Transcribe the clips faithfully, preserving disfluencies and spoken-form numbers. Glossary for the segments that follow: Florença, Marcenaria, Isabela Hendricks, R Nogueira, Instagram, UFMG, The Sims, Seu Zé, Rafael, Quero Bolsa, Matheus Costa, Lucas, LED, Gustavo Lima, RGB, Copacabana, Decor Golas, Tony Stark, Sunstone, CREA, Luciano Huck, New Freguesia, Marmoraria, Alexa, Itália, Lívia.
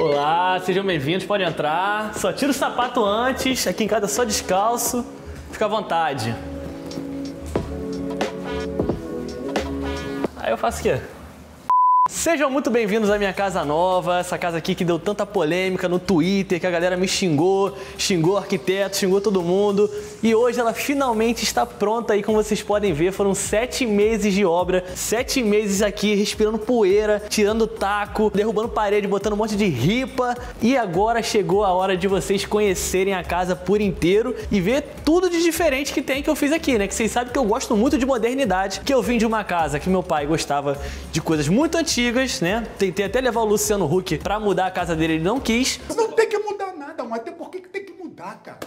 Olá, sejam bem-vindos, podem entrar. Só tira o sapato antes, aqui em casa só descalço. Fica à vontade. Aí eu faço o quê? Sejam muito bem-vindos à minha casa nova, essa casa aqui que deu tanta polêmica no Twitter, que a galera me xingou, xingou arquiteto, xingou todo mundo. E hoje ela finalmente está pronta aí, como vocês podem ver, foram sete meses de obra, sete meses aqui respirando poeira, tirando taco, derrubando parede, botando um monte de ripa. E agora chegou a hora de vocês conhecerem a casa por inteiro e ver tudo de diferente que tem que eu fiz aqui, né? Que vocês sabem que eu gosto muito de modernidade, que eu vim de uma casa que meu pai gostava de coisas muito antigas, né? Tentei até levar o Luciano Huck pra mudar a casa dele, ele não quis. Não tem que mudar nada, mas até por que tem que mudar, cara?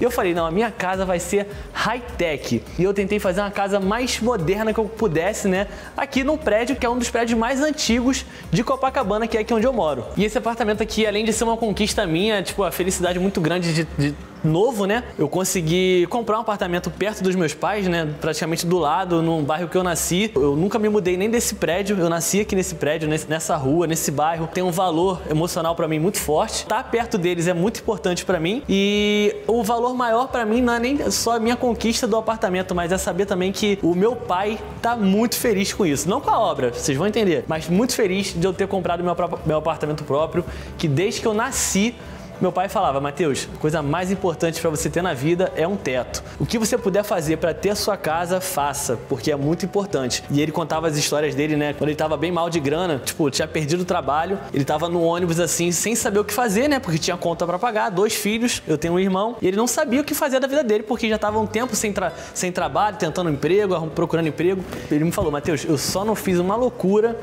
E eu falei, não, a minha casa vai ser high-tech. E eu tentei fazer uma casa mais moderna que eu pudesse, né? Aqui num prédio que é um dos prédios mais antigos de Copacabana, que é aqui onde eu moro. E esse apartamento aqui, além de ser uma conquista minha, tipo, a felicidade muito grande de... de... novo, né? Eu consegui comprar um apartamento perto dos meus pais, né? Praticamente do lado, num bairro que eu nasci. Eu nunca me mudei nem desse prédio. Eu nasci aqui nesse prédio, nessa rua, nesse bairro. Tem um valor emocional pra mim muito forte. Tá perto deles é muito importante pra mim. E o valor maior pra mim não é nem só a minha conquista do apartamento, mas é saber também que o meu pai tá muito feliz com isso. Não com a obra, vocês vão entender. Mas muito feliz de eu ter comprado meu, próprio, meu apartamento próprio, que desde que eu nasci, meu pai falava, Matheus, a coisa mais importante para você ter na vida é um teto. O que você puder fazer para ter a sua casa, faça, porque é muito importante. E ele contava as histórias dele, né? Quando ele tava bem mal de grana, tipo, tinha perdido o trabalho, ele tava no ônibus assim, sem saber o que fazer, né? Porque tinha conta para pagar, dois filhos, eu tenho um irmão, e ele não sabia o que fazer da vida dele, porque já tava um tempo sem, tra sem trabalho, tentando emprego, procurando emprego. Ele me falou, Matheus, eu só não fiz uma loucura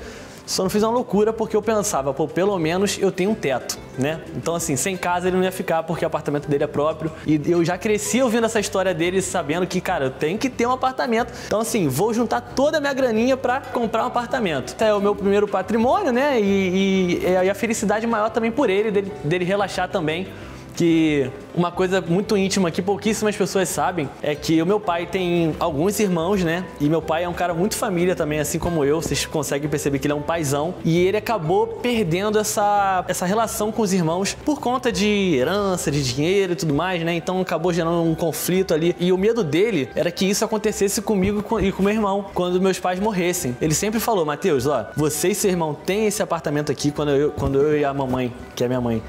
Só não fiz uma loucura porque eu pensava, pô, pelo menos eu tenho um teto, né? Então, assim, sem casa ele não ia ficar porque o apartamento dele é próprio. E eu já cresci ouvindo essa história dele, sabendo que, cara, eu tenho que ter um apartamento. Então, assim, vou juntar toda a minha graninha pra comprar um apartamento. É o meu primeiro patrimônio, né? E, e, e a felicidade maior também por ele, dele, dele relaxar também. Que uma coisa muito íntima que pouquíssimas pessoas sabem é que o meu pai tem alguns irmãos, né? E meu pai é um cara muito família também, assim como eu. Vocês conseguem perceber que ele é um paizão. E ele acabou perdendo essa, essa relação com os irmãos por conta de herança, de dinheiro e tudo mais, né? Então acabou gerando um conflito ali. E o medo dele era que isso acontecesse comigo e com meu irmão quando meus pais morressem. Ele sempre falou, Matheus, ó, você e seu irmão têm esse apartamento aqui quando eu, quando eu e a mamãe, que é minha mãe,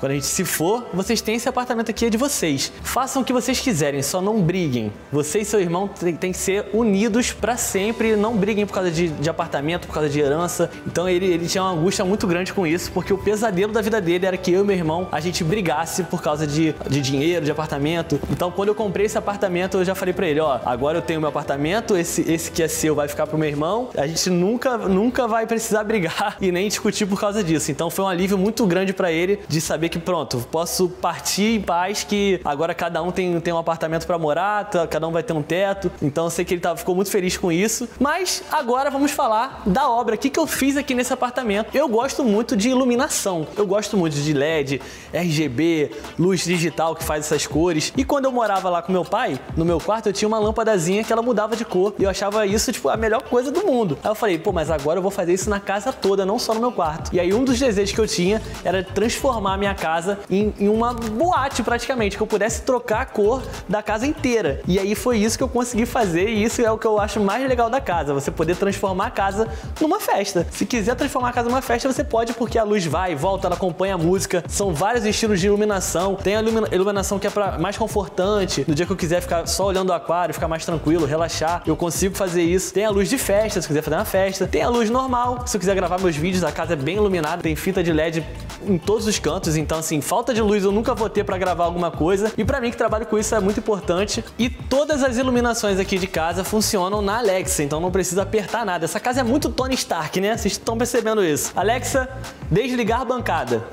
quando a gente se for, vocês têm esse apartamento aqui, é de vocês. Façam o que vocês quiserem, só não briguem. Você e seu irmão têm que ser unidos pra sempre, não briguem por causa de, de apartamento, por causa de herança. Então ele, ele tinha uma angústia muito grande com isso, porque o pesadelo da vida dele era que eu e meu irmão, a gente brigasse por causa de, de dinheiro, de apartamento. Então quando eu comprei esse apartamento, eu já falei pra ele, ó, agora eu tenho meu apartamento, esse, esse que é seu vai ficar pro meu irmão. A gente nunca, nunca vai precisar brigar e nem discutir por causa disso. Então foi um alívio muito grande pra ele de saber que que pronto, posso partir em paz, que agora cada um tem, tem um apartamento pra morar, cada um vai ter um teto. Então eu sei que ele tá, ficou muito feliz com isso. Mas agora vamos falar da obra, o que, que eu fiz aqui nesse apartamento. Eu gosto muito de iluminação, eu gosto muito de L E D, R G B, luz digital que faz essas cores. E quando eu morava lá com meu pai, no meu quarto eu tinha uma lâmpadazinha que ela mudava de cor, e eu achava isso tipo a melhor coisa do mundo. Aí eu falei, pô, mas agora eu vou fazer isso na casa toda, não só no meu quarto. E aí um dos desejos que eu tinha era transformar a minha casa casa em, em uma boate praticamente, que eu pudesse trocar a cor da casa inteira. E aí foi isso que eu consegui fazer, e isso é o que eu acho mais legal da casa, você poder transformar a casa numa festa. Se quiser transformar a casa numa festa, você pode, porque a luz vai e volta, ela acompanha a música, são vários estilos de iluminação, tem a iluminação que é pra mais confortante, no dia que eu quiser ficar só olhando o aquário, ficar mais tranquilo, relaxar, eu consigo fazer isso. Tem a luz de festa, se quiser fazer uma festa, tem a luz normal, se eu quiser gravar meus vídeos, a casa é bem iluminada, tem fita de L E D em todos os cantos, então assim, falta de luz eu nunca vou ter pra gravar alguma coisa, e pra mim que trabalho com isso é muito importante. E todas as iluminações aqui de casa funcionam na Alexa, então não precisa apertar nada. Essa casa é muito Tony Stark, né? Vocês estão percebendo isso. Alexa, desligar bancada.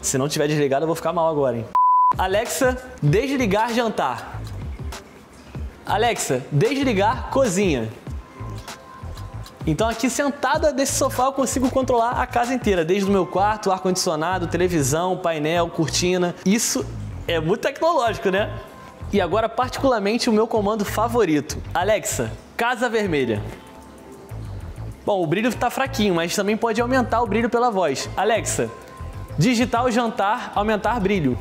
Se não tiver desligado eu vou ficar mal agora, hein? Alexa, desligar jantar. Alexa, desligar cozinha. Então aqui sentada desse sofá eu consigo controlar a casa inteira, desde o meu quarto, ar-condicionado, televisão, painel, cortina. Isso é muito tecnológico, né? E agora particularmente o meu comando favorito. Alexa, Casa Vermelha. Bom, o brilho tá fraquinho, mas também pode aumentar o brilho pela voz. Alexa, Digitar o jantar, aumentar brilho.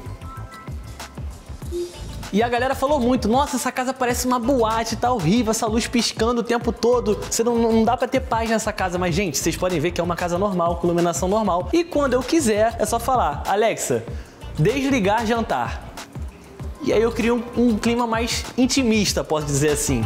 E a galera falou muito, nossa, essa casa parece uma boate, tá horrível, essa luz piscando o tempo todo, você não, não dá pra ter paz nessa casa. Mas, gente, vocês podem ver que é uma casa normal, com iluminação normal. E quando eu quiser, é só falar, Alexa, desligar jantar. E aí eu crio um, um clima mais intimista, posso dizer assim.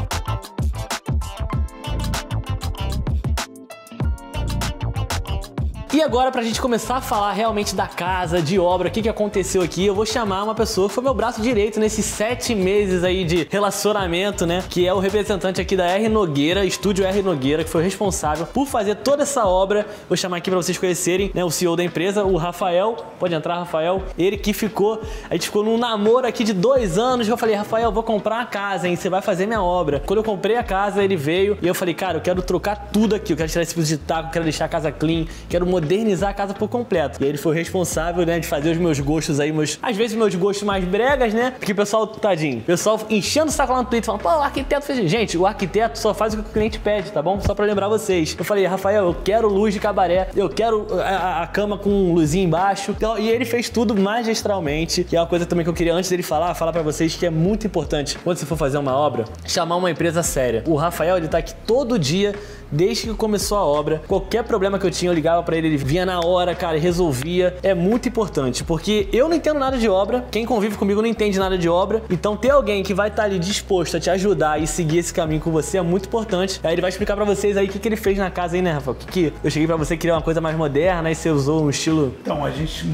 E agora, pra gente começar a falar realmente da casa, de obra, o que, que aconteceu aqui, eu vou chamar uma pessoa que foi meu braço direito nesses sete meses aí de relacionamento, né? Que é o representante aqui da R Nogueira, estúdio R Nogueira, que foi responsável por fazer toda essa obra. Vou chamar aqui pra vocês conhecerem, né? O C E O da empresa, o Rafael. Pode entrar, Rafael. Ele que ficou, a gente ficou num namoro aqui de dois anos. Eu falei, Rafael, vou comprar a casa, hein? Você vai fazer minha obra. Quando eu comprei a casa, ele veio e eu falei, cara, eu quero trocar tudo aqui. Eu quero tirar esse piso de taco, quero deixar a casa clean, quero modernizar a casa por completo. E ele foi o responsável, né, de fazer os meus gostos aí, meus, às vezes meus gostos mais bregas, né? Porque o pessoal, tadinho, o pessoal enchendo o saco lá no Twitter, falando, pô, o arquiteto fez... Gente, o arquiteto só faz o que o cliente pede, tá bom? Só pra lembrar vocês. Eu falei, Rafael, eu quero luz de cabaré, eu quero a, a cama com luzinha embaixo. Então, e ele fez tudo magistralmente, que é uma coisa também que eu queria, antes dele falar, falar pra vocês que é muito importante, quando você for fazer uma obra, chamar uma empresa séria. O Rafael, ele tá aqui todo dia, desde que começou a obra. Qualquer problema que eu tinha, eu ligava pra ele, ele vinha na hora, cara, resolvia. É muito importante, porque eu não entendo nada de obra, quem convive comigo não entende nada de obra, então ter alguém que vai estar ali disposto a te ajudar e seguir esse caminho com você é muito importante. Aí ele vai explicar pra vocês aí o que, que ele fez na casa aí, né, Rafa? Que, que eu cheguei pra você querer uma coisa mais moderna e você usou um estilo... Então, a gente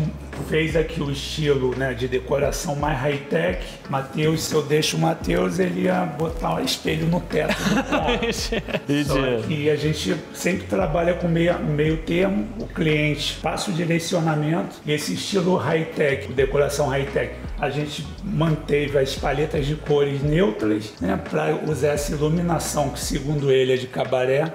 fez aqui o estilo, né, de decoração mais high-tech. Matheus, se eu deixo o Matheus, ele ia botar um espelho no teto do quarto. Só que a gente sempre trabalha com meio, meio termo. O cliente passa o direcionamento e esse estilo high-tech, decoração high-tech, a gente manteve as paletas de cores neutras, né, para usar essa iluminação que, segundo ele, é de cabaré.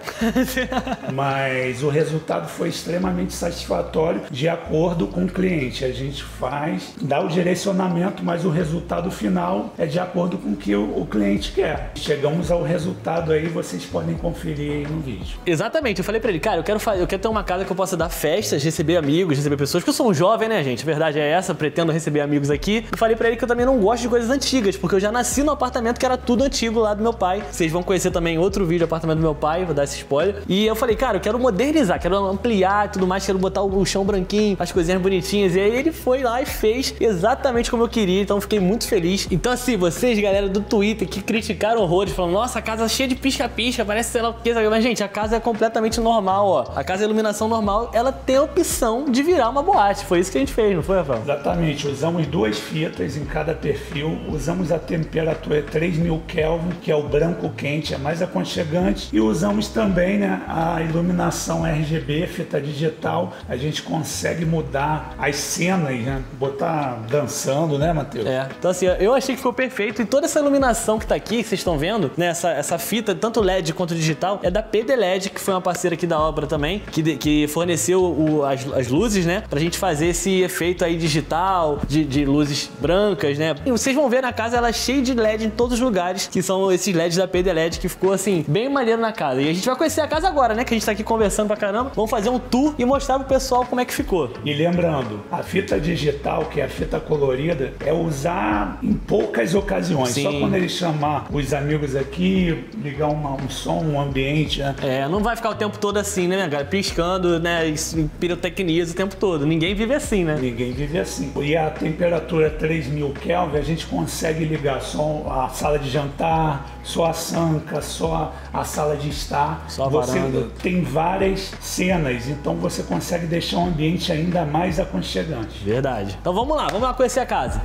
Mas o resultado foi extremamente satisfatório, de acordo com o cliente. A gente faz, dá o direcionamento, mas o resultado final é de acordo com o que o, o cliente quer. Chegamos ao resultado aí, vocês podem conferir aí no vídeo. Exatamente, eu falei para ele, cara, eu quero, eu quero ter uma casa que eu possa dar festas, receber amigos, receber pessoas, porque eu sou um jovem, né, gente? A verdade é essa, pretendo receber amigos aqui. Eu falei pra ele que eu também não gosto de coisas antigas, porque eu já nasci no apartamento que era tudo antigo lá do meu pai. Vocês vão conhecer também outro vídeo do apartamento do meu pai, vou dar esse spoiler. E eu falei, cara, eu quero modernizar, quero ampliar e tudo mais, quero botar o chão branquinho, as coisinhas bonitinhas. E aí ele foi lá e fez exatamente como eu queria, então fiquei muito feliz. Então assim, vocês, galera do Twitter, que criticaram horrores, falando, nossa, a casa é cheia de pisca-pisca, parece sei lá o que, mas gente, a casa é completamente normal, ó. A casa é iluminação normal, ela tem a opção de virar uma boate. Foi isso que a gente fez, não foi, Rafael? Exatamente, usamos duas fitas em cada perfil, usamos a temperatura três mil Kelvin, que é o branco quente, é mais aconchegante, e usamos também, né, a iluminação R G B, fita digital. A gente consegue mudar as cenas, né, botar dançando, né, Matheus? É, então assim, eu achei que ficou perfeito, e toda essa iluminação que tá aqui, que vocês estão vendo, né, essa, essa fita, tanto L E D quanto digital, é da P D L E D, que foi uma parceira aqui da obra também, que, de, que forneceu o, as, as luzes, né, pra gente fazer esse efeito aí digital, de, de luzes brancas, né? E vocês vão ver na casa, ela é cheia de L E D em todos os lugares, que são esses L E Ds da P D L E D, que ficou assim, bem maneiro na casa. E a gente vai conhecer a casa agora, né, que a gente tá aqui conversando pra caramba. Vamos fazer um tour e mostrar pro pessoal como é que ficou. E lembrando, a fita digital, que é a fita colorida, é usar em poucas ocasiões. Sim. Só quando ele chamar os amigos aqui, ligar uma, um som, um ambiente, né? É, não vai ficar o tempo todo assim, né, cara? Piscando, né, pirotecnias o tempo todo. Ninguém vive assim, né? Ninguém vive assim. E a temperatura três mil Kelvin, a gente consegue ligar só a sala de jantar, só a sanca, só a sala de estar. Só a varanda. Você tem várias cenas, então você consegue deixar um ambiente ainda mais aconchegante. Verdade. Então vamos lá, vamos lá conhecer a casa.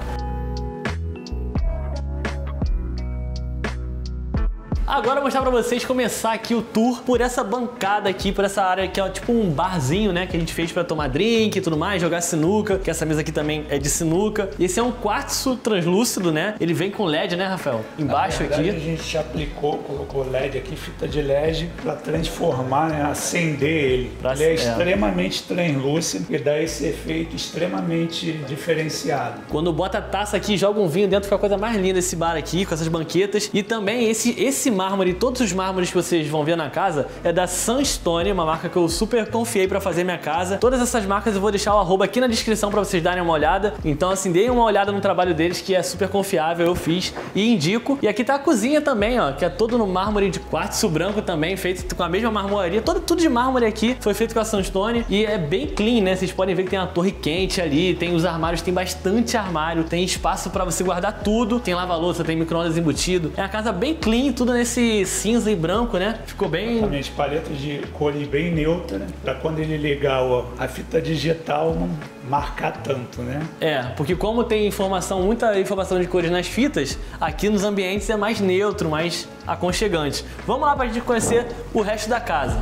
Agora eu vou mostrar pra vocês, começar aqui o tour por essa bancada aqui, por essa área que é tipo um barzinho, né, que a gente fez pra tomar drink e tudo mais, jogar sinuca, que essa mesa aqui também é de sinuca. E esse é um quartzo translúcido, né, ele vem com L E D, né, Rafael? Embaixo aqui. Na verdade, a gente aplicou, colocou L E D aqui, fita de L E D, pra transformar, né, acender ele. Pra ele é, é extremamente translúcido e dá esse efeito extremamente diferenciado. Quando bota a taça aqui, joga um vinho dentro, fica a coisa mais linda esse bar aqui, com essas banquetas. E também esse, esse mar mármore, todos os mármores que vocês vão ver na casa é da Sunstone, uma marca que eu super confiei pra fazer minha casa. Todas essas marcas eu vou deixar o arroba aqui na descrição pra vocês darem uma olhada. Então assim, deem uma olhada no trabalho deles que é super confiável, eu fiz e indico. E aqui tá a cozinha também, ó, que é todo no mármore de quartzo branco também, feito com a mesma marmoraria. Todo, tudo de mármore aqui foi feito com a Sunstone e é bem clean, né? Vocês podem ver que tem a torre quente ali, tem os armários, tem bastante armário, tem espaço pra você guardar tudo, tem lava-louça, tem micro-ondas embutido. É uma casa bem clean, tudo nesse cinza e branco, né? Ficou bem... Exatamente, paleta de cores bem neutra, pra quando ele ligar a fita digital não marcar tanto, né? É, porque como tem informação, muita informação de cores nas fitas, aqui nos ambientes é mais neutro, mais aconchegante. Vamos lá pra gente conhecer o resto da casa.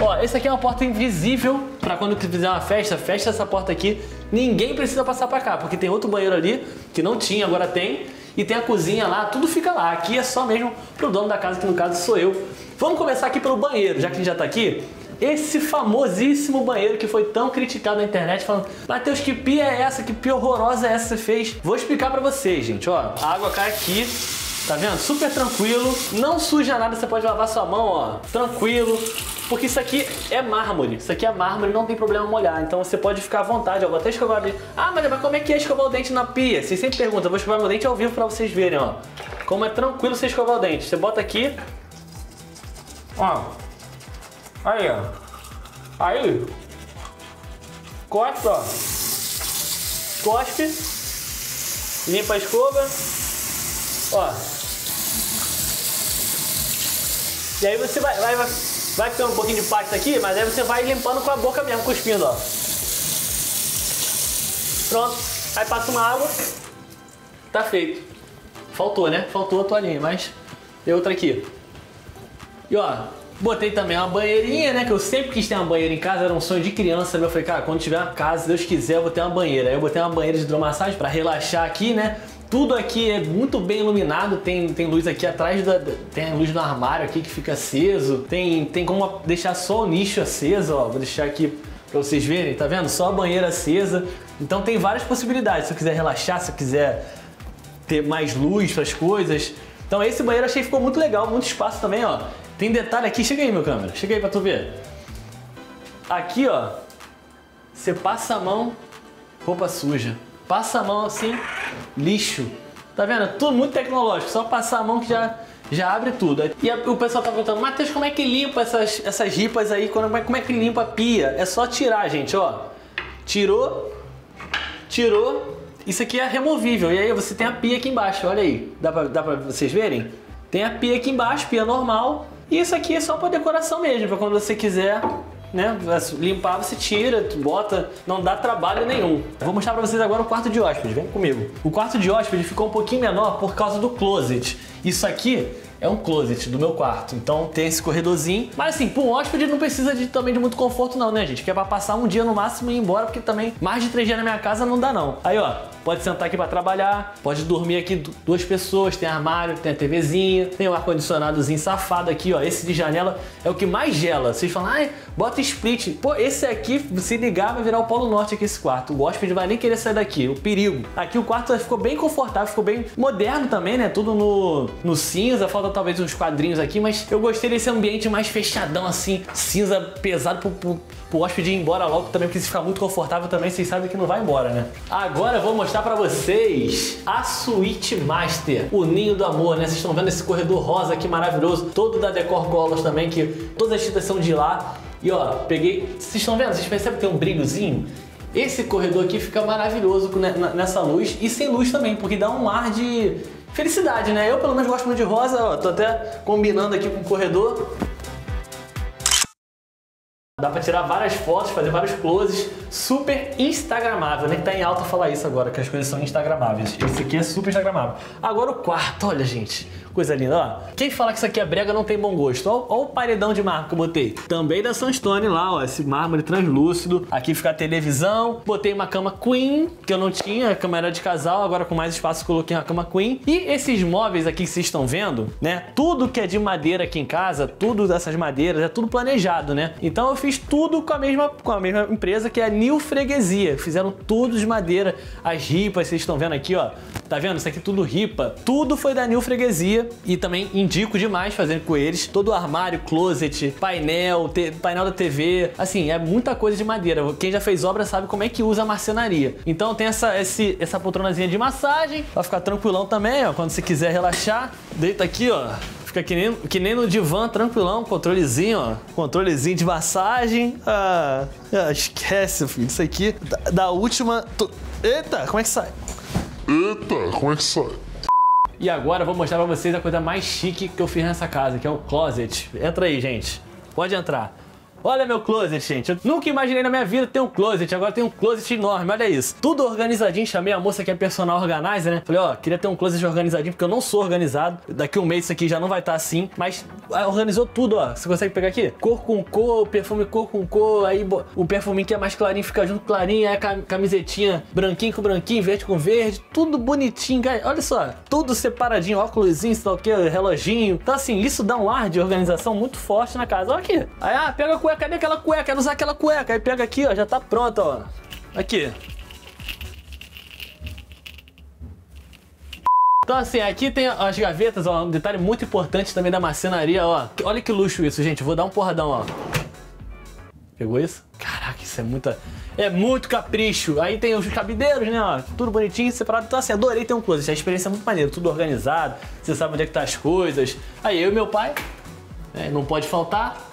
Ó, esse aqui é uma porta invisível para quando fizer uma festa, fecha essa porta aqui. Ninguém precisa passar para cá, porque tem outro banheiro ali que não tinha, agora tem. E tem a cozinha lá, tudo fica lá. Aqui é só mesmo pro dono da casa, que no caso sou eu. Vamos começar aqui pelo banheiro, já que a gente já tá aqui. Esse famosíssimo banheiro que foi tão criticado na internet, falando: Matheus, que pia é essa? Que pia horrorosa é essa que você fez? Vou explicar pra vocês, gente, ó. A água cai aqui. Tá vendo? Super tranquilo, não suja nada, você pode lavar sua mão, ó, tranquilo, porque isso aqui é mármore, isso aqui é mármore, não tem problema molhar, então você pode ficar à vontade, ó, vou até escovar o dente. Ah, mas como é que é escovar o dente na pia? Vocês sempre perguntam, eu vou escovar meu dente ao vivo pra vocês verem, ó, como é tranquilo você escovar o dente. Você bota aqui, ó, aí, ó, aí, cospe, ó, cospe, limpa a escova, ó. E aí você vai, vai, vai, vai ficando um pouquinho de pasta aqui, mas aí você vai limpando com a boca mesmo, cuspindo, ó. Pronto. Aí passa uma água. Tá feito. Faltou, né? Faltou a toalhinha, mas tem outra aqui. E ó, botei também uma banheirinha, né? Que eu sempre quis ter uma banheira em casa, era um sonho de criança, meu. Eu falei, cara, quando tiver uma casa, se Deus quiser, eu vou ter uma banheira. Aí eu botei uma banheira de hidromassagem pra relaxar aqui, né? Tudo aqui é muito bem iluminado, tem, tem luz aqui atrás, da, tem a luz do armário aqui que fica aceso, tem, tem como deixar só o nicho aceso, ó, vou deixar aqui pra vocês verem, tá vendo? Só a banheira acesa, então tem várias possibilidades, se eu quiser relaxar, se eu quiser ter mais luz para as coisas. Então esse banheiro achei que ficou muito legal, muito espaço também, ó. Tem detalhe aqui, chega aí meu câmera, chega aí pra tu ver. Aqui, ó, você passa a mão, roupa suja. Passa a mão assim, lixo. Tá vendo? Tudo muito tecnológico. Só passar a mão que já, já abre tudo. E a, o pessoal tá perguntando, Matheus, como é que limpa essas, essas ripas aí? Como é, como é que limpa a pia? É só tirar, gente, ó. Tirou, tirou. Isso aqui é removível. E aí você tem a pia aqui embaixo, olha aí. Dá pra, dá pra vocês verem? Tem a pia aqui embaixo, pia normal. E isso aqui é só pra decoração mesmo, pra quando você quiser... Né? Limpar, você tira, bota, não dá trabalho nenhum. Vou mostrar pra vocês agora o quarto de hóspede, vem comigo. O quarto de hóspede ficou um pouquinho menor por causa do closet. Isso aqui é um closet do meu quarto, então tem esse corredorzinho. Mas assim, para um hóspede não precisa de, também de muito conforto não, né gente? Que é pra passar um dia no máximo e ir embora, porque também mais de três dias na minha casa não dá não. Aí ó, pode sentar aqui pra trabalhar, pode dormir aqui duas pessoas, tem armário, tem a TVzinha, tem o ar-condicionadozinho safado aqui ó, esse de janela é o que mais gela. Vocês falam, ai, bota split. Pô, esse aqui, se ligar, vai virar o Polo Norte aqui esse quarto. O hóspede vai nem querer sair daqui, o perigo. Aqui o quarto ficou bem confortável, ficou bem moderno também, né? Tudo no, no cinza, falta talvez uns quadrinhos aqui, mas eu gostei desse ambiente mais fechadão assim, cinza pesado pro, pro, pro hóspede ir embora logo também, porque se ficar muito confortável também, vocês sabem que não vai embora, né? Agora eu vou mostrar pra vocês a suíte master, o ninho do amor, né? Vocês estão vendo esse corredor rosa aqui maravilhoso, todo da Decor Golas também, que todas as tintas são de lá. E ó, peguei, vocês estão vendo? Vocês percebem que tem um brilhozinho? Esse corredor aqui fica maravilhoso nessa luz e sem luz também, porque dá um ar de felicidade, né? Eu pelo menos gosto muito de rosa, ó, tô até combinando aqui com o corredor. Dá pra tirar várias fotos, fazer vários closes, super instagramável, né? Que tá em alta falar isso agora, que as coisas são instagramáveis. Esse aqui é super instagramável. Agora o quarto, olha gente, coisa linda, ó. Quem fala que isso aqui é brega não tem bom gosto. Ó, ó o paredão de mármore que eu botei. Também da Sunstone lá, ó, esse mármore translúcido. Aqui fica a televisão. Botei uma cama queen, que eu não tinha, a cama era de casal, agora com mais espaço coloquei uma cama queen. E esses móveis aqui que vocês estão vendo, né? Tudo que é de madeira aqui em casa, tudo dessas madeiras, é tudo planejado, né? Então eu fiz tudo com a mesma, com a mesma empresa, que é a New Freguesia. Fizeram tudo de madeira. As ripas, vocês estão vendo aqui, ó. Tá vendo? Isso aqui tudo ripa. Tudo foi da New Freguesia e também indico demais fazendo com eles. Todo o armário, closet, painel, painel da T V. Assim, é muita coisa de madeira. Quem já fez obra sabe como é que usa a marcenaria. Então tem essa, esse, essa poltronazinha de massagem. Vai ficar tranquilão também, ó. Quando você quiser relaxar, deita aqui, ó. Fica que nem, que nem no divã, tranquilão, controlezinho, ó. Controlezinho de massagem. Ah, esquece, filho. Isso aqui, da, da última... Tu... Eita, como é que sai? Eita, como é que sai? E agora eu vou mostrar pra vocês a coisa mais chique que eu fiz nessa casa, que é um closet. Entra aí, gente. Pode entrar. Olha meu closet, gente. Eu nunca imaginei na minha vida ter um closet. Agora tem um closet enorme, olha isso. Tudo organizadinho. Chamei a moça que é personal organizer, né? Falei, ó, queria ter um closet organizadinho, porque eu não sou organizado. Daqui um mês isso aqui já não vai estar assim. Mas organizou tudo, ó. Você consegue pegar aqui? Cor com cor, perfume cor com cor. Aí o perfuminho que é mais clarinho fica junto com clarinho. Aí a camisetinha branquinho com branquinho, verde com verde. Tudo bonitinho, cara. Olha só. Tudo separadinho. Óculosinho, sei lá o que, reloginho. Então assim, isso dá um ar de organização muito forte na casa. Olha aqui. Aí, ah, pega a cadê aquela cueca? Quero usar aquela cueca. Aí pega aqui, ó, já tá pronta, ó. Aqui. Então assim, aqui tem as gavetas, ó, um detalhe muito importante também da marcenaria, ó. Olha que luxo isso, gente. Vou dar um porradão, ó. Pegou isso? Caraca, isso é muita... É muito capricho. Aí tem os cabideiros, né, ó. Tudo bonitinho, separado. Então assim, adorei ter um closet. A experiência é muito maneira. Tudo organizado. Você sabe onde é que tá as coisas. Aí eu e meu pai, né, não pode faltar.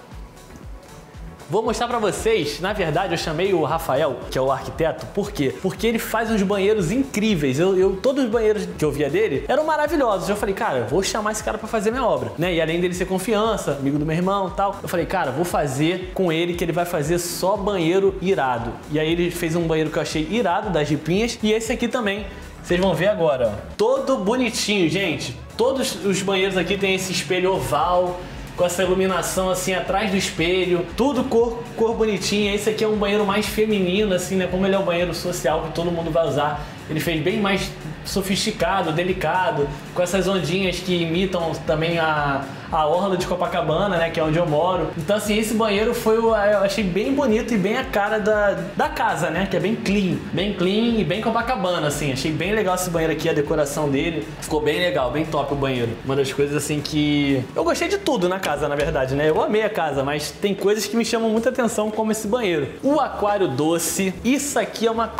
Vou mostrar pra vocês, na verdade eu chamei o Rafael, que é o arquiteto, por quê? Porque ele faz uns banheiros incríveis, eu, eu, todos os banheiros que eu via dele eram maravilhosos, eu falei, cara, vou chamar esse cara pra fazer minha obra, né? E além dele ser confiança, amigo do meu irmão e tal, eu falei, cara, vou fazer com ele, que ele vai fazer só banheiro irado. E aí ele fez um banheiro que eu achei irado, das ripinhas, e esse aqui também, vocês vão ver agora, ó. Todo bonitinho, gente, todos os banheiros aqui tem esse espelho oval, com essa iluminação assim atrás do espelho, tudo cor, cor bonitinha. Esse aqui é um banheiro mais feminino assim, né, como ele é um banheiro social que todo mundo vai usar, ele fez bem mais sofisticado, delicado, com essas ondinhas que imitam também a, a orla de Copacabana, né, que é onde eu moro. Então assim, esse banheiro foi, eu achei bem bonito e bem a cara da, da casa, né, que é bem clean, bem clean e bem Copacabana, assim, achei bem legal esse banheiro aqui, a decoração dele, ficou bem legal, bem top o banheiro. Uma das coisas assim que... Eu gostei de tudo na casa, na verdade, né, eu amei a casa, mas tem coisas que me chamam muita atenção, como esse banheiro. O aquário doce, isso aqui é uma...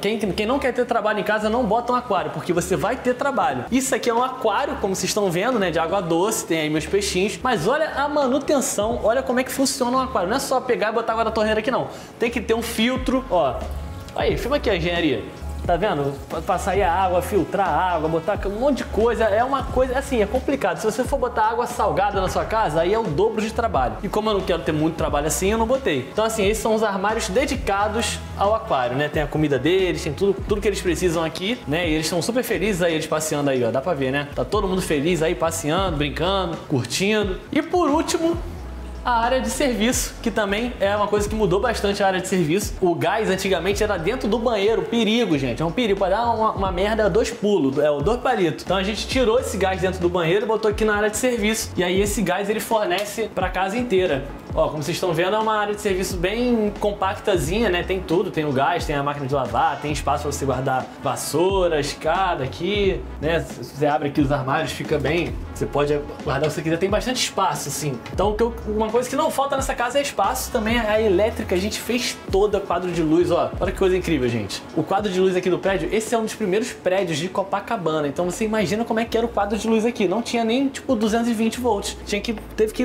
Quem, quem não quer ter trabalho em casa, não bota um aquário, porque você vai ter trabalho. Isso aqui é um aquário, como vocês estão vendo, né, de água doce, tem aí meus peixinhos. Mas olha a manutenção, olha como é que funciona um aquário. Não é só pegar e botar água da torneira aqui, não. Tem que ter um filtro, ó. Aí, filma aqui a engenharia. Tá vendo? Passar aí a água, filtrar a água, botar um monte de coisa. É uma coisa, assim, é complicado. Se você for botar água salgada na sua casa, aí é o dobro de trabalho. E como eu não quero ter muito trabalho assim, eu não botei. Então, assim, esses são os armários dedicados ao aquário, né? Tem a comida deles, tem tudo, tudo que eles precisam aqui, né? E eles estão super felizes aí, eles passeando aí, ó. Dá pra ver, né? Tá todo mundo feliz aí, passeando, brincando, curtindo. E por último... a área de serviço, que também é uma coisa que mudou bastante a área de serviço. O gás antigamente era dentro do banheiro, perigo, gente. É um perigo, para dar uma, uma merda, dois pulos, é o dois palitos. Então a gente tirou esse gás dentro do banheiro e botou aqui na área de serviço. E aí esse gás ele fornece para a casa inteira. Ó, como vocês estão vendo, é uma área de serviço bem compactazinha, né? Tem tudo, tem o gás, tem a máquina de lavar, tem espaço para você guardar vassoura, escada aqui, né? Você abre aqui os armários, fica bem. Você pode guardar o que você quiser, tem bastante espaço, assim. Então, uma coisa que não falta nessa casa é espaço. Também a elétrica, a gente fez toda quadro de luz, ó. Olha que coisa incrível, gente. O quadro de luz aqui do prédio, esse é um dos primeiros prédios de Copacabana. Então, você imagina como é que era o quadro de luz aqui. Não tinha nem, tipo, duzentos e vinte volts. Tinha que, teve que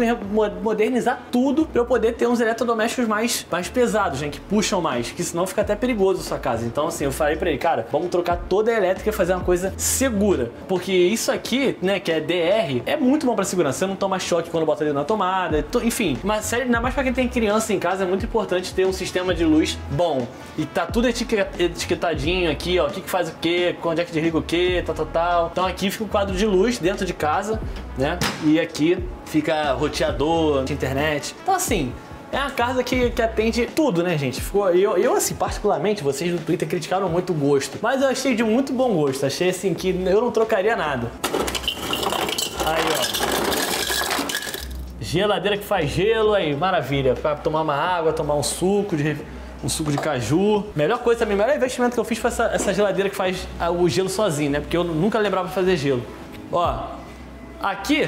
modernizar tudo para eu poder ter uns eletrodomésticos mais, mais pesados, né, que puxam mais, que senão fica até perigoso a sua casa. Então assim, eu falei para ele, cara, vamos trocar toda a elétrica e fazer uma coisa segura, porque isso aqui, né, que é D R, é muito bom para segurança, você não toma choque quando bota dedo na tomada, enfim. Mas sério, ainda mais para quem tem criança em casa, é muito importante ter um sistema de luz bom. E tá tudo etiquetadinho aqui, ó, o que que faz o que, onde é que desliga o que, tal, tal, tal. Então aqui fica o quadro de luz dentro de casa, né, e aqui fica roteador de internet. Então assim, é uma casa que, que atende tudo, né, gente? Ficou, eu, eu, assim, particularmente, vocês no Twitter criticaram muito o gosto, mas eu achei de muito bom gosto. Achei, assim, que eu não trocaria nada. Aí, ó. Geladeira que faz gelo, aí, maravilha. Pra tomar uma água, tomar um suco de... um suco de caju. Melhor coisa também, o melhor investimento que eu fiz foi essa, essa geladeira que faz o gelo sozinho, né? Porque eu nunca lembrava de fazer gelo. Ó, aqui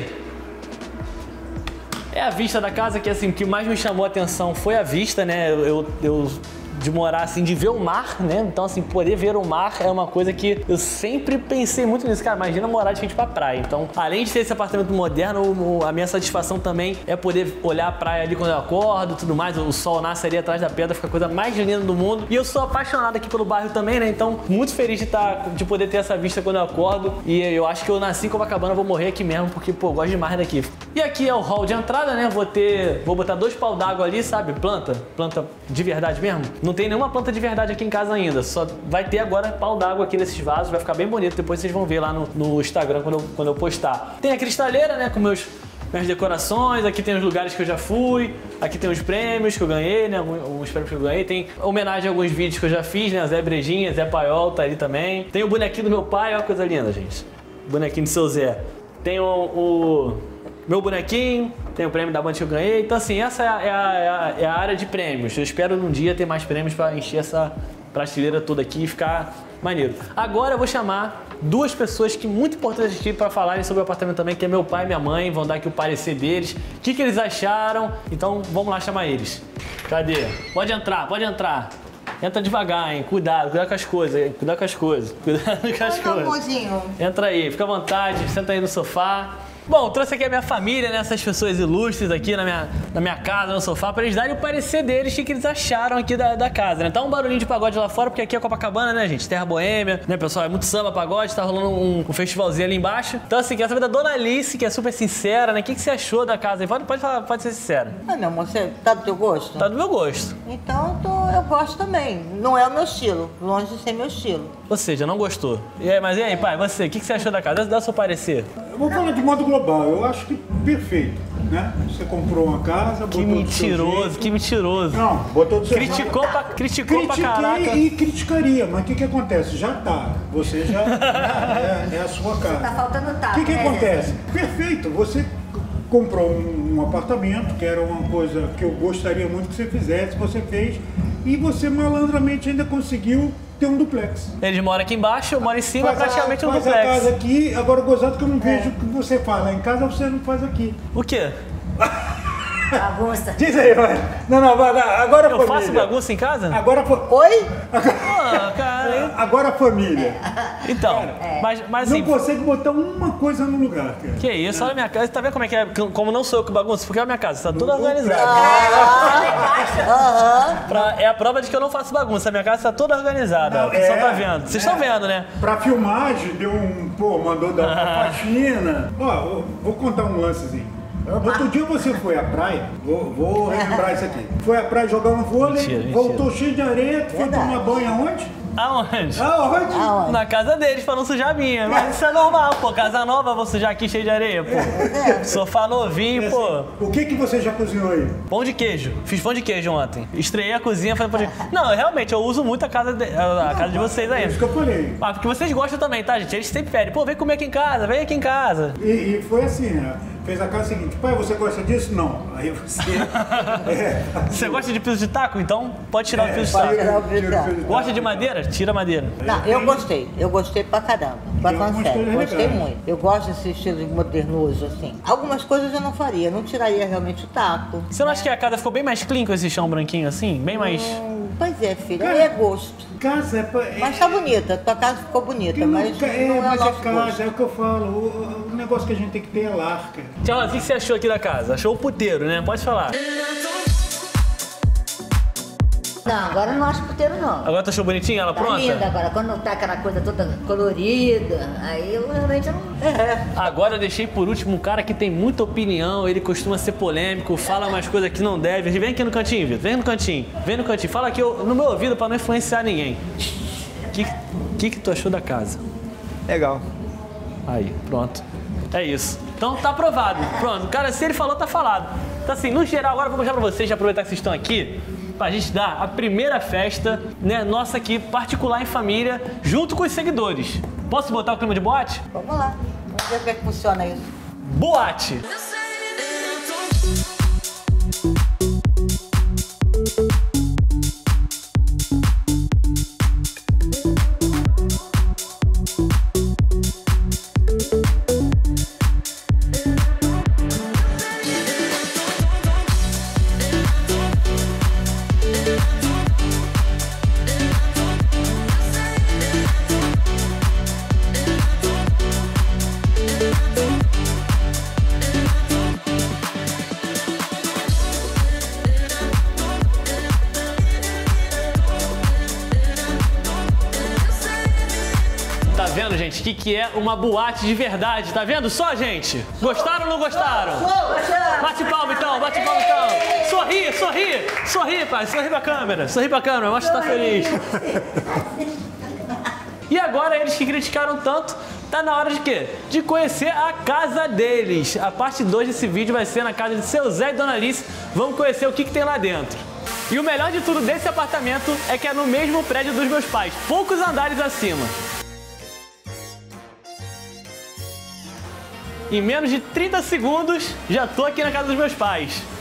é a vista da casa, que assim, que mais me chamou a atenção foi a vista, né? Eu, eu de morar assim, de ver o mar, né? Então assim, poder ver o mar é uma coisa que eu sempre pensei muito nisso, cara, imagina morar de frente pra praia. Então, além de ter esse apartamento moderno, a minha satisfação também é poder olhar a praia ali quando eu acordo, tudo mais, o sol nasce ali atrás da pedra, fica a coisa mais linda do mundo. E eu sou apaixonado aqui pelo bairro também, né? Então, muito feliz de estar, de poder ter essa vista quando eu acordo. E eu acho que eu nasci em Copacabana, vou morrer aqui mesmo, porque, pô, eu gosto demais daqui. E aqui é o hall de entrada, né? Vou ter, vou botar dois pau d'água ali, sabe? Planta, planta de verdade mesmo. Não tem nenhuma planta de verdade aqui em casa ainda, só vai ter agora pau d'água aqui nesses vasos, vai ficar bem bonito, depois vocês vão ver lá no, no Instagram quando eu, quando eu postar. Tem a cristaleira, né, com meus, minhas decorações, aqui tem os lugares que eu já fui, aqui tem os prêmios que eu ganhei, né, alguns prêmios que eu ganhei, tem homenagem a alguns vídeos que eu já fiz, né, Zé Brejinha, Zé Paiol tá ali também. Tem o bonequinho do meu pai, olha que coisa linda, gente, o bonequinho do seu Zé. Tem o, o meu bonequinho, tem o prêmio da banda que eu ganhei. Então assim, essa é a, é a, é a área de prêmios. Eu espero num dia ter mais prêmios para encher essa prateleira toda aqui e ficar maneiro. Agora eu vou chamar duas pessoas que muito importantes aqui para falarem sobre o apartamento também, que é meu pai e minha mãe, vão dar aqui o parecer deles, o que, que eles acharam. Então vamos lá chamar eles. Cadê? Pode entrar, pode entrar. Entra devagar, hein? Cuidado, cuidado com as coisas, hein? Cuidado com as coisas. Cuidado com as coisas. Entra aí, fica à vontade, senta aí no sofá. Bom, trouxe aqui a minha família, né? Essas pessoas ilustres aqui na minha, na minha casa, no sofá, pra eles darem o parecer deles, o que, que eles acharam aqui da, da casa, né? Tá um barulhinho de pagode lá fora, porque aqui é Copacabana, né, gente? Terra boêmia, né, pessoal? É muito samba, pagode, tá rolando um, um festivalzinho ali embaixo. Então, assim, quero saber da Dona Alice, que é super sincera, né? O que, que você achou da casa? Pode, pode falar, pode ser sincera. Ah, meu amor, você tá do teu gosto? Tá do meu gosto. Então, tô, eu gosto também. Não é o meu estilo, longe de ser meu estilo. Ou seja, não gostou. E aí, mas e aí, pai, você, o que, que você achou da casa? Dá o seu parecer. Eu vou falar de modo global. Eu acho que perfeito, né? Você comprou uma casa, que botou mentiroso, que mentiroso. Não, botou do seu criticou pra, criticou critiquei pra caraca. E criticaria, mas o que que acontece? Já tá, você já é, é a sua casa. Você tá faltando tato. O que que é, acontece? É. Perfeito, você comprou um, um apartamento, que era uma coisa que eu gostaria muito que você fizesse, você fez, e você malandramente ainda conseguiu tem um duplex. Eles moram aqui embaixo, eu moro em cima, faz praticamente a, um faz duplex. Faz a casa aqui, agora gozado que eu não vejo o é. que você faz lá em casa, você não faz aqui. O quê? Bagunça. Diz aí, vai. Não, não, vai, vai. Agora eu família. Eu faço bagunça em casa? Agora fa... Oi? Agora... Oh, cara. Agora família. Então, cara, mas, mas assim... Não consegue botar uma coisa no lugar, cara. Que isso, é. Olha a minha casa. Tá vendo como é que é? Como não sou eu que bagunço? Porque olha a minha casa, tá toda organizada. Aham. É a prova de que eu não faço bagunça. A minha casa tá toda organizada. Vocês é, tá vendo. Vocês estão é. vendo, né? Pra filmagem, deu um... Pô, mandou dar uma faxina. Ó, vou contar um lancezinho. Outro dia você foi à praia, vou, vou relembrar isso aqui. Foi à praia jogar um vôlei, mentira, voltou mentira. cheio de areia, foi verdade. Tomar banho aonde? Aonde? Aonde? Aonde? Na casa deles, pra não sujar a minha. Mas isso é normal, pô. Casa nova, vou sujar aqui cheio de areia, pô. É. Sofá novinho, é assim, pô. O que que você já cozinhou aí? Pão de queijo. Fiz pão de queijo ontem. Estreiei a cozinha fazendo pão de queijo. Não, realmente, eu uso muito a casa de, a, a casa de vocês aí. É isso que eu falei. Ah, porque vocês gostam também, tá, gente? Eles sempre pedem. Pô, vem comer aqui em casa, vem aqui em casa. E, e foi assim, né? Fez a casa seguinte, pai, você gosta disso? Não. Aí você... é, você gosta de piso de taco? Então pode tirar é, o piso de taco. Tirar o piso de taco. Gosta de madeira? Tira a madeira. Não, eu gostei. Eu gostei pra caramba. Pra sério. Gostei muito. Eu gosto desse estilo modernoso, assim. Algumas coisas eu não faria. Eu não tiraria realmente o taco. Você não acha que a casa ficou bem mais clean com esse chão branquinho assim? Bem mais... Hum, pois é, filho. Cara, é gosto. Casa é... Pra... Mas tá bonita. Tua casa ficou bonita, não, mas é, não é mas nosso é casa, gosto. É o que eu falo. O negócio que a gente tem que ter é lar, cara. Tchau, o que você achou aqui da casa? Achou o puteiro, né? Pode falar. Não, agora não acho puteiro, não. Agora tu achou bonitinha ela tá pronta? Linda agora, quando não tá aquela coisa toda colorida, aí eu realmente não... É. Agora eu deixei por último um cara que tem muita opinião, ele costuma ser polêmico, fala umas coisas que não deve. Vem aqui no cantinho, Vitor, vem no cantinho, vem no cantinho. Fala aqui no meu ouvido pra não influenciar ninguém. O que, que que tu achou da casa? Legal. Aí, pronto. É isso. Então tá aprovado. Pronto, cara, se ele falou, tá falado. Então assim, no geral, agora eu vou mostrar pra vocês, já aproveitar que vocês estão aqui, pra gente dar a primeira festa, né, nossa aqui, particular em família, junto com os seguidores. Posso botar o clima de boate? Vamos lá. Vamos ver como é que funciona isso. Boate! gente, o que, que é uma boate de verdade. Tá vendo só, gente? Gostaram ou não gostaram? Bate palma então, bate palma então. Sorri, sorri, sorri, pai, sorri pra câmera, sorri pra câmera, mostra que tá feliz. E agora eles que criticaram tanto, tá na hora de quê? De conhecer a casa deles. A parte dois desse vídeo vai ser na casa de seu Zé e Dona Alice. Vamos conhecer o que, que tem lá dentro. E o melhor de tudo desse apartamento é que é no mesmo prédio dos meus pais, poucos andares acima. Em menos de trinta segundos, já tô aqui na casa dos meus pais.